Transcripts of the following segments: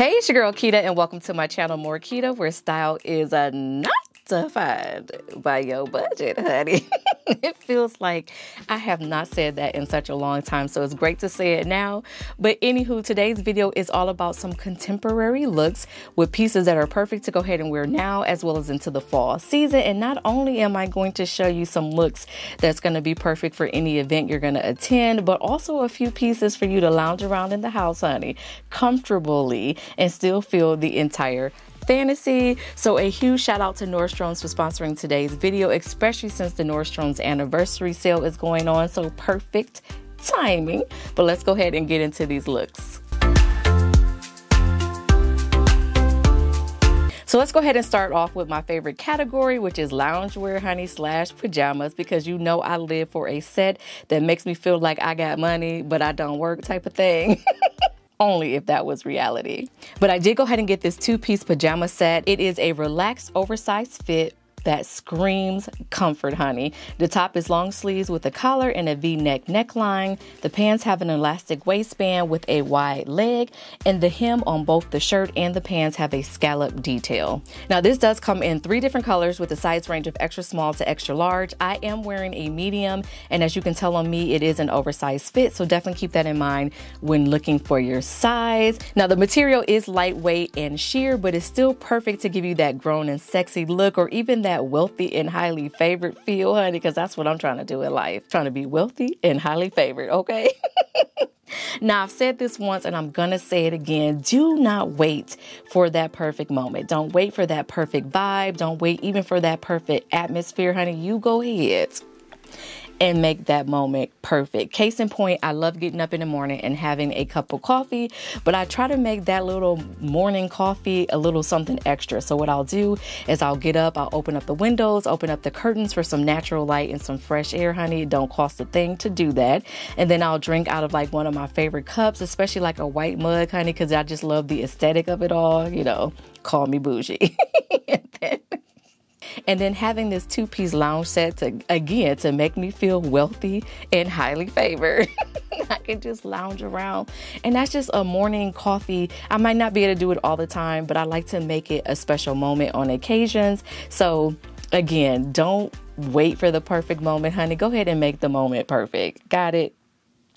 Hey, it's your girl Keta, and welcome to my channel, More Keta, where style is not defined by your budget, honey. It feels like I have not said that in such a long time, so it's great to say it now. But anywho, today's video is all about some contemporary looks with pieces that are perfect to go ahead and wear now as well as into the fall season. And not only am I going to show you some looks that's going to be perfect for any event you're going to attend, but also a few pieces for you to lounge around in the house, honey, comfortably, and still feel the entire fantasy. So a huge shout out to Nordstrom's for sponsoring today's video, especially since the Nordstrom's anniversary sale is going on. So perfect timing. But let's go ahead and get into these looks. So let's go ahead and start off with my favorite category, which is loungewear, honey, slash pajamas, because you know I live for a set that makes me feel like I got money, but I don't work type of thing. Only if that was reality. But I did go ahead and get this two-piece pajama set. It is a relaxed, oversized fit that screams comfort, honey. The top is long sleeves with a collar and a V-neck neckline. The pants have an elastic waistband with a wide leg, and the hem on both the shirt and the pants have a scallop detail. Now this does come in 3 different colors with a size range of extra small to extra large. I am wearing a medium, and as you can tell on me, it is an oversized fit, so definitely keep that in mind when looking for your size. Now the material is lightweight and sheer, but it's still perfect to give you that grown and sexy look, or even that wealthy and highly favored feel, honey, because that's what I'm trying to do in life. Trying to be wealthy and highly favored, okay? Now, I've said this once and I'm gonna say it again. Do not wait for that perfect moment. Don't wait for that perfect vibe. Don't wait even for that perfect atmosphere, honey. You go ahead and make that moment perfect. Case in point, I love getting up in the morning and having a cup of coffee, but I try to make that little morning coffee a little something extra. So what I'll do is I'll get up, I'll open up the windows, open up the curtains for some natural light and some fresh air, honey. It don't cost a thing to do that. And then I'll drink out of like one of my favorite cups, especially like a white mug, honey, because I just love the aesthetic of it all. You know, call me bougie. And then having this two-piece lounge set to make me feel wealthy and highly favored. I can just lounge around, and that's just a morning coffee. I might not be able to do it all the time, but I like to make it a special moment on occasions. So again, don't wait for the perfect moment, honey. Go ahead and make the moment perfect. Got it?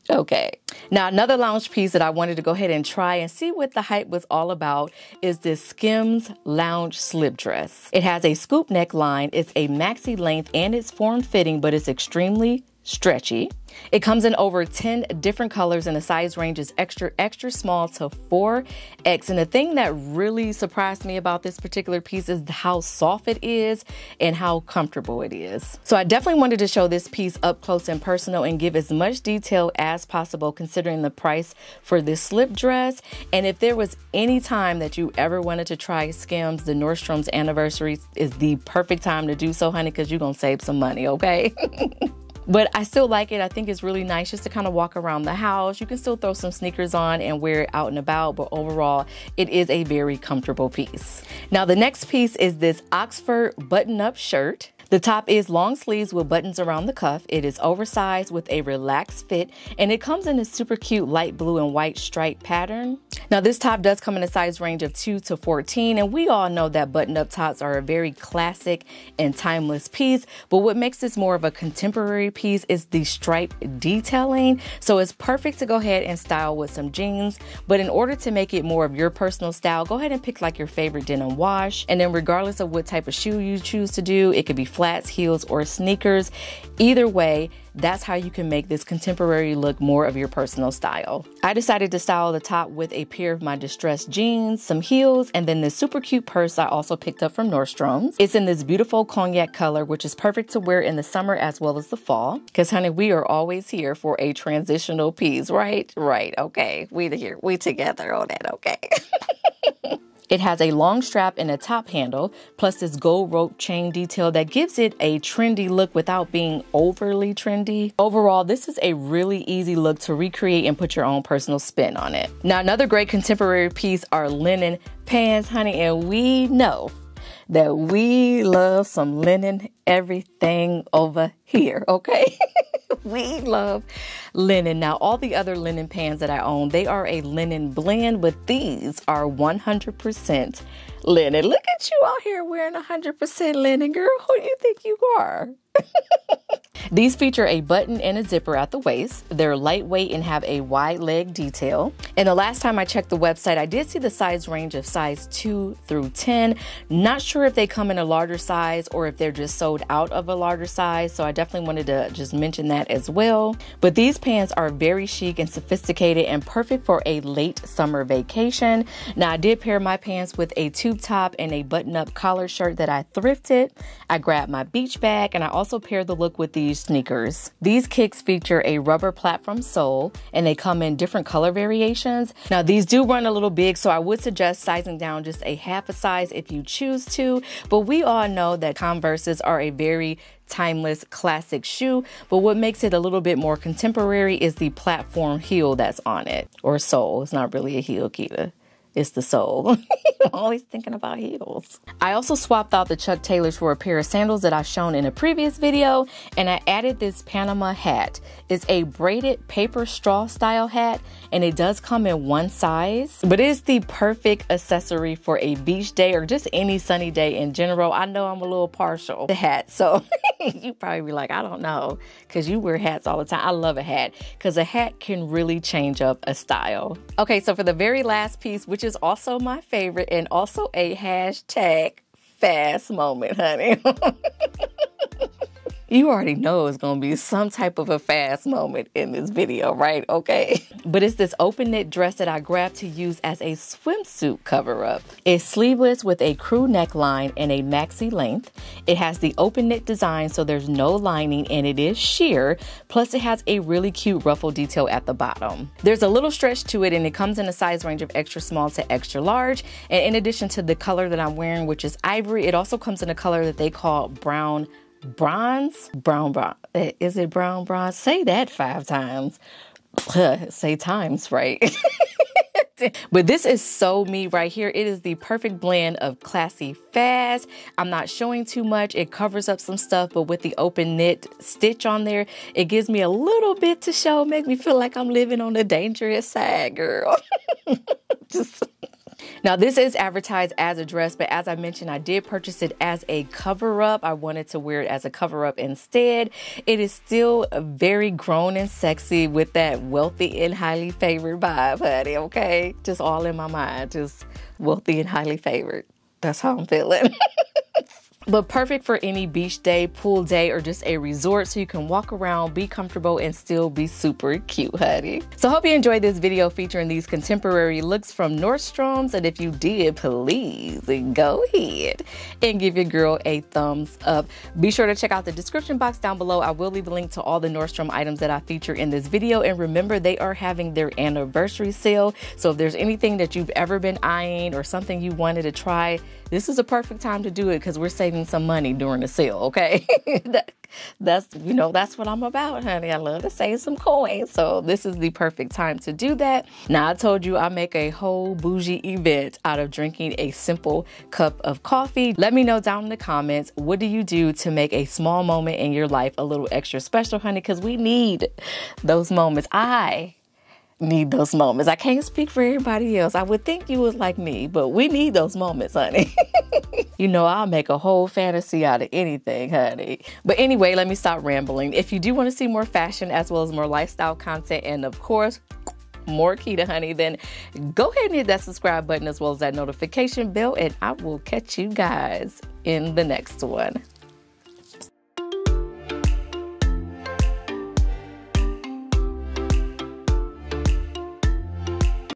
Okay. Now, another lounge piece that I wanted to go ahead and try and see what the hype was all about is this Skims lounge slip dress. It has a scoop neckline, it's a maxi length, and it's form-fitting, but it's extremely stretchy. It comes in over 10 different colors, and the size range is extra small to 4X. And the thing that really surprised me about this particular piece is how soft it is and how comfortable it is. So I definitely wanted to show this piece up close and personal and give as much detail as possible considering the price for this slip dress. And if there was any time that you ever wanted to try Skims, the Nordstrom's anniversary is the perfect time to do so, honey, because you're gonna save some money, okay? But I still like it. I think it's really nice just to kind of walk around the house. You can still throw some sneakers on and wear it out and about, but overall, it is a very comfortable piece. Now, the next piece is this Oxford button-up shirt. The top is long sleeves with buttons around the cuff. It is oversized with a relaxed fit, and it comes in a super cute light blue and white striped pattern. Now this top does come in a size range of 2 to 14, and we all know that button-up tops are a very classic and timeless piece, but what makes this more of a contemporary piece is the stripe detailing. So it's perfect to go ahead and style with some jeans, but in order to make it more of your personal style, go ahead and pick like your favorite denim wash, and then regardless of what type of shoe you choose to do, it could be flats, heels, or sneakers. Either way, that's how you can make this contemporary look more of your personal style. I decided to style the top with a pair of my distressed jeans, some heels, and then this super cute purse I also picked up from Nordstrom's. It's in this beautiful cognac color, which is perfect to wear in the summer as well as the fall. Because honey, we are always here for a transitional piece, right? Right, okay. We together on that, okay? It has a long strap and a top handle, plus this gold rope chain detail that gives it a trendy look without being overly trendy. Overall, this is a really easy look to recreate and put your own personal spin on it. Now, another great contemporary piece are linen pants, honey, and we know that we love some linen everything over here, okay? We love linen. Now, all the other linen pans that I own, they are a linen blend, but these are 100% linen. Look at you out here wearing 100% linen, girl. Who do you think you are? These feature a button and a zipper at the waist. They're lightweight and have a wide leg detail. And the last time I checked the website, I did see the size range of size 2 through 10. Not sure if they come in a larger size or if they're just sold out of a larger size, so I definitely wanted to just mention that as well. But these pants are very chic and sophisticated and perfect for a late summer vacation. Now, I did pair my pants with a tube top and a button-up collar shirt that I thrifted. I grabbed my beach bag, and I also paired the look with these sneakers. These kicks feature a rubber platform sole, and they come in different color variations. Now, these do run a little big, so I would suggest sizing down just a half a size if you choose to, but we all know that Converses are a very timeless classic shoe, but what makes it a little bit more contemporary is the platform heel that's on it, or sole. It's not really a heel, Keta. It's the sole. I'm always thinking about heels. I also swapped out the Chuck Taylors for a pair of sandals that I've shown in a previous video, and I added this Panama hat. It's a braided paper straw style hat, and it does come in one size, but it's the perfect accessory for a beach day or just any sunny day in general. I know I'm a little partial to hats, so you probably be like, I don't know, because you wear hats all the time. I love a hat, because a hat can really change up a style. Okay, so for the very last piece, which is also my favorite and also a hashtag fast moment, honey. You already know it's gonna be some type of a fast moment in this video, right? Okay. But it's this open knit dress that I grabbed to use as a swimsuit cover up. It's sleeveless with a crew neckline and a maxi length. It has the open knit design, so there's no lining, and it is sheer. Plus, it has a really cute ruffle detail at the bottom. There's a little stretch to it, and it comes in a size range of extra small to extra large. And in addition to the color that I'm wearing, which is ivory, it also comes in a color that they call brown bronze. Is it brown bronze? Say that 5 times. Say times right. But this is so me right here. It is the perfect blend of classy fast. I'm not showing too much. It covers up some stuff, but with the open knit stitch on there, it gives me a little bit to show. Make me feel like I'm living on the dangerous side, girl. Just now, this is advertised as a dress, but as I mentioned, I did purchase it as a cover-up. I wanted to wear it as a cover-up instead. It is still very grown and sexy with that wealthy and highly favored vibe, honey, okay? Just all in my mind, just wealthy and highly favored. That's how I'm feeling. But perfect for any beach day, pool day, or just a resort, so you can walk around, be comfortable, and still be super cute, honey. So hope you enjoyed this video featuring these contemporary looks from Nordstrom's, and if you did, please go ahead and give your girl a thumbs up. Be sure to check out the description box down below. I will leave a link to all the Nordstrom items that I feature in this video, and remember, they are having their anniversary sale, so if there's anything that you've ever been eyeing or something you wanted to try, this is a perfect time to do it, because we're saving some money during the sale, okay? That's, you know, that's what I'm about, honey. I love to save some coins, so this is the perfect time to do that. Now, I told you I make a whole bougie event out of drinking a simple cup of coffee. Let me know down in the comments, what do you do to make a small moment in your life a little extra special, honey? Because we need those moments. I need those moments. I can't speak for everybody else. I would think you was like me, but we need those moments, honey. You know, I'll make a whole fantasy out of anything, honey. But anyway, let me stop rambling. If you do want to see more fashion as well as more lifestyle content, and of course, more Keta, honey, then go ahead and hit that subscribe button as well as that notification bell, and I will catch you guys in the next one.